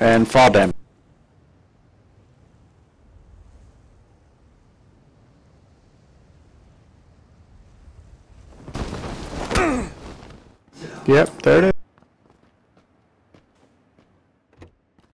and fall damage. Yep, there it is.